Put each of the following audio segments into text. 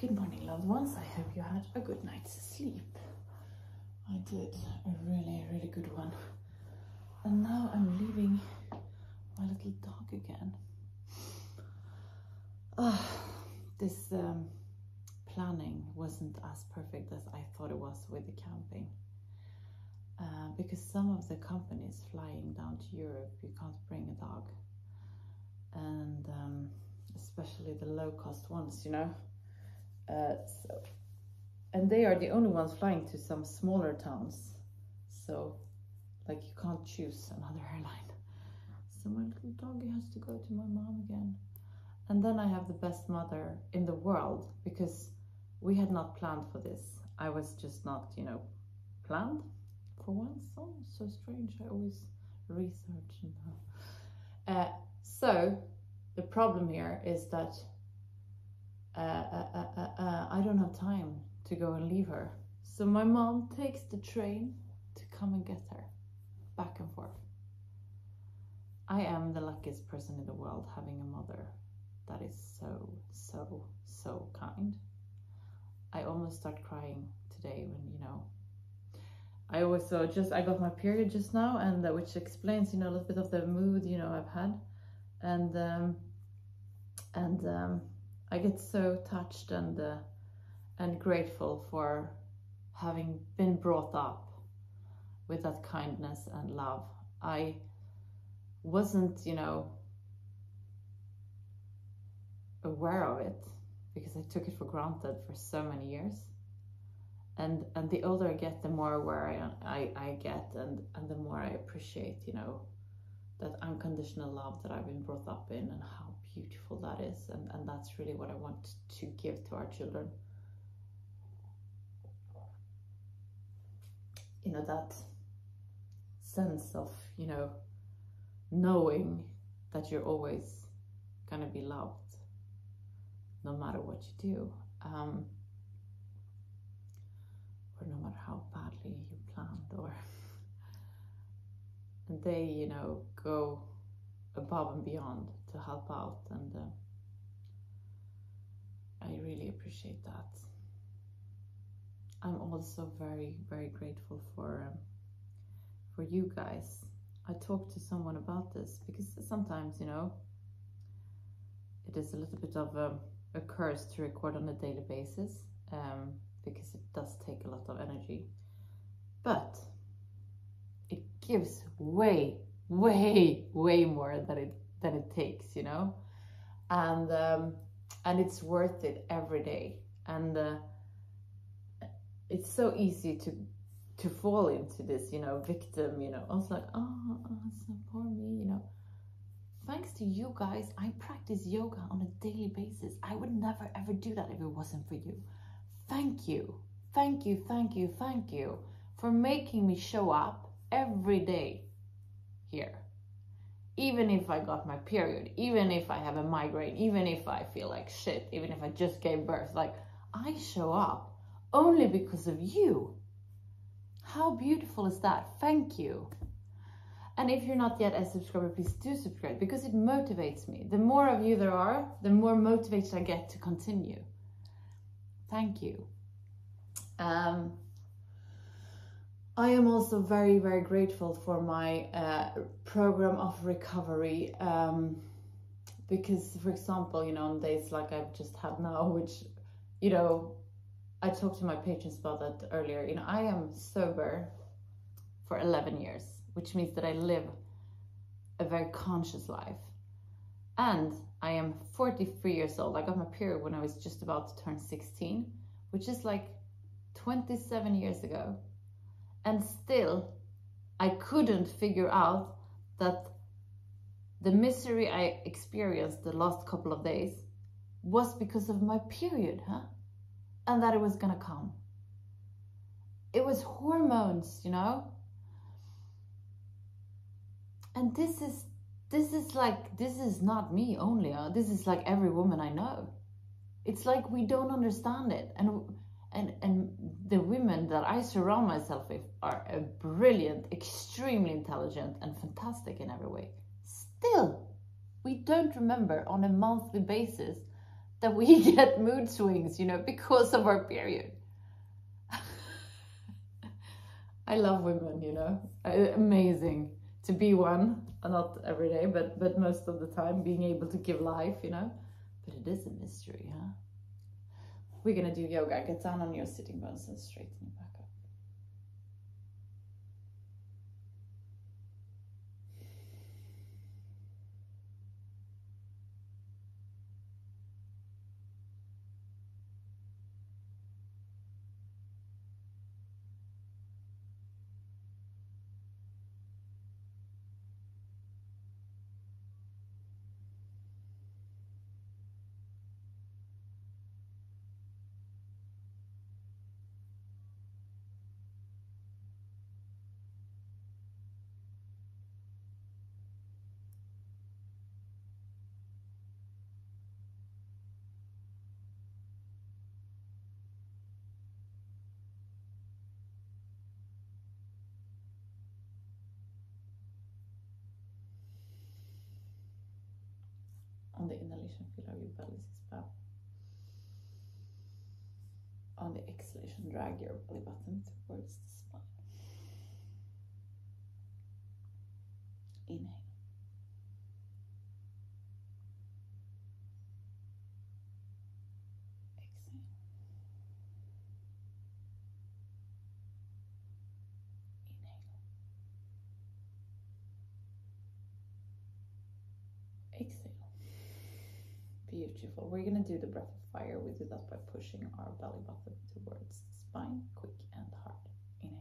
Good morning, loved ones. I hope you had a good night's sleep. I did a really good one. And now I'm leaving my little dog again. This planning wasn't as perfect as I thought it was with the camping. Because some of the companies flying down to Europe, you can't bring a dog. And especially the low-cost ones, you know. And they are the only ones flying to some smaller towns, so like you can't choose another airline. So my little doggy has to go to my mom again. And then I have the best mother in the world, because we had not planned for this. I was just not, you know, planned for once. Oh, so strange, I always research and so the problem here is that I don't have time to go and leave her. So my mom takes the train to come and get her, back and forth. I am the luckiest person in the world, having a mother that is so kind. I almost start crying today when, you know, I always, so just, I got my period just now, and which explains, you know, a little bit of the mood, you know, I've had. And I get so touched and grateful for having been brought up with that kindness and love. I wasn't, you know, aware of it, because I took it for granted for so many years. And the older I get, the more aware I get, and the more I appreciate, you know, that unconditional love that I've been brought up in, and how beautiful that is. And that's really what I want to give to our children, you know, that sense of, you know, knowing that you're always gonna be loved no matter what you do, or no matter how badly you planned, or and they, you know, go above and beyond to help out, and I really appreciate that. I'm also very grateful for you guys. I talked to someone about this, because sometimes, you know, it is a little bit of a curse to record on a daily basis, because it does take a lot of energy, but it gives way more than it takes, you know, and it's worth it every day. And it's so easy to fall into this, you know, victim, you know. I was like, oh, so poor me, you know. Thanks to you guys, I practice yoga on a daily basis. I would never ever do that if it wasn't for you. Thank you for making me show up every day here, even if I got my period, even if I have a migraine, even if I feel like shit, even if I just gave birth. Like, I show up only because of you. How beautiful is that? Thank you. And if you're not yet a subscriber, please do subscribe, because it motivates me. The more of you there are, the more motivated I get to continue. Thank you. I am also very grateful for my program of recovery, because, for example, you know, on days like I've just had now, which, you know, I talked to my patrons about that earlier, you know, I am sober for 11 years, which means that I live a very conscious life, and I am 43 years old. I got my period when I was just about to turn 16, which is like 27 years ago. And still, I couldn't figure out that the misery I experienced the last couple of days was because of my period, huh? And that it was gonna come. It was hormones, you know? And this is not me only, huh? This is like every woman I know. It's like we don't understand it. And the women that I surround myself with are brilliant, extremely intelligent, and fantastic in every way. Still, we don't remember on a monthly basis that we get mood swings, you know, because of our period. I love women, you know, amazing to be one, not every day, but most of the time, being able to give life, you know, but it is a mystery, huh? We're gonna do yoga. Get down on your sitting bones and straighten it back up. On the inhalation, feel how your belly sits back. On the exhalation, drag your belly button towards the spine. Inhale. Beautiful. We're going to do the breath of fire. We do that by pushing our belly button towards the spine, quick and hard. Inhale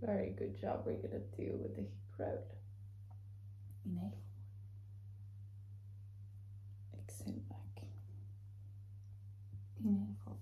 to very good job. We're going to do with the hip road. Inhale. Exhale back. Inhale. Exhale back.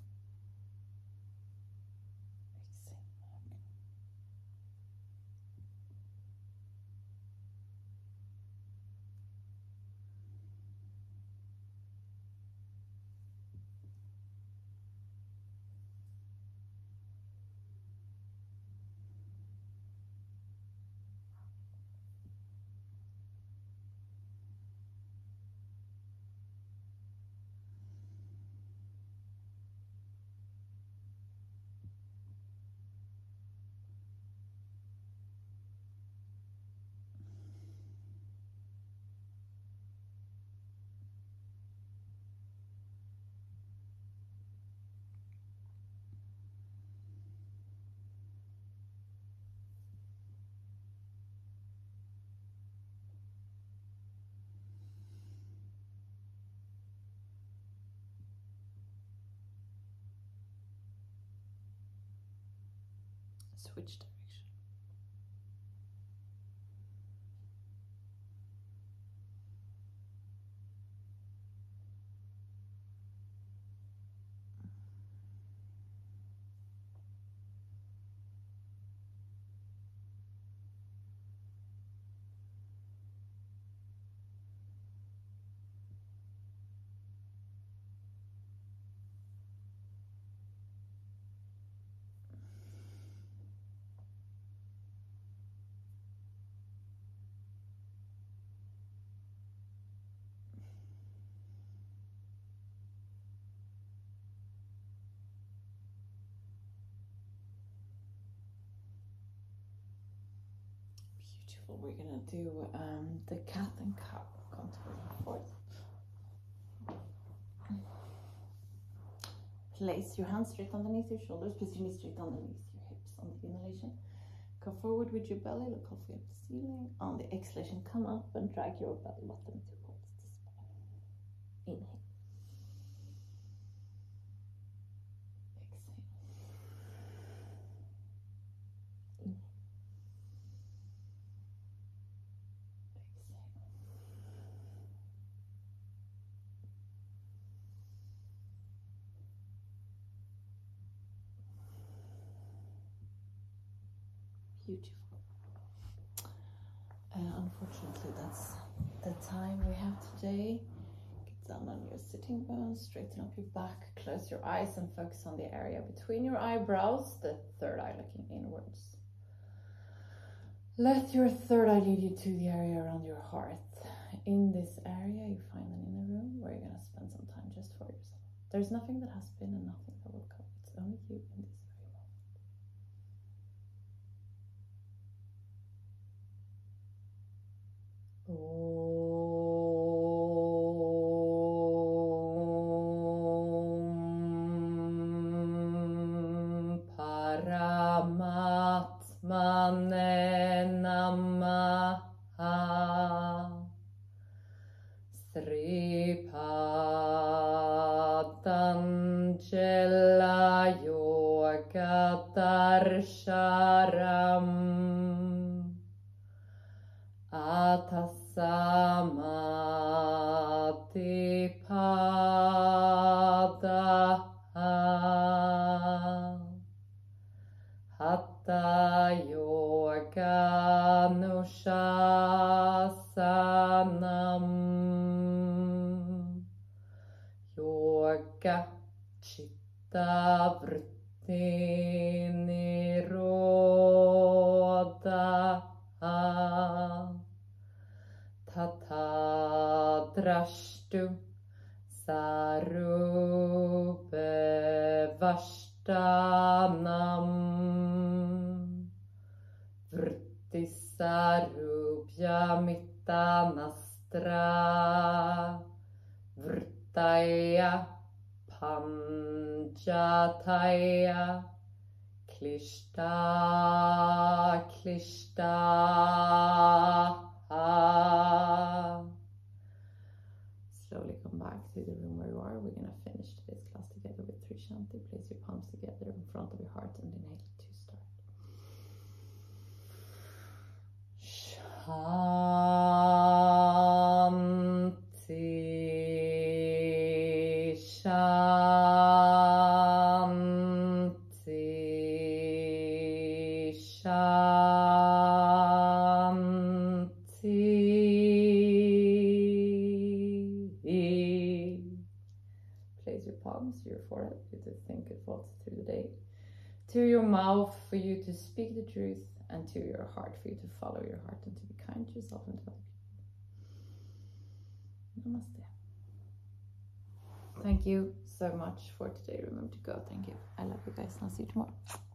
Switch direction. So we're gonna do the cat and cup contour forth. Place your hands straight underneath your shoulders, place your knees straight underneath your hips on the inhalation. Come forward with your belly, look halfway up the ceiling. On the exhalation, come up and drag your belly button towards the spine. Inhale. Beautiful. Unfortunately, that's the time we have today. Get down on your sitting bones, straighten up your back, close your eyes and focus on the area between your eyebrows, the third eye looking inwards. Let your third eye lead you to the area around your heart. In this area, you find an inner room where you're going to spend some time just for yourself. There's nothing that has been and nothing that will come. It's only you in this. Om Paramatmane Namaha Sri Patanjala Yoga Darsharam Atas Samatipada Hatha Yoga Nushasanam Yoga Chitta Vritti Nirodha Tata drashtu sarupe vashtanam vritti sarupya mittanastra vrittaya panjataya klishta klishta. Slowly come back to the room where you are. We're going to finish today's class together with Tri Shanti. Place your palms together in front of your heart and inhale to start. Shanti, Shanti, Shanti. Place your palms to your forehead for you to think of thoughts through the day, to your mouth for you to speak the truth, and to your heart for you to follow your heart and to be kind to yourself and to other people. Namaste. Thank you so much for today. Remember to go. Thank you. I love you guys and I'll see you tomorrow.